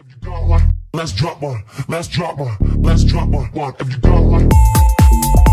If you got like, let's drop one. Let's drop one. Let's drop one. If you got like.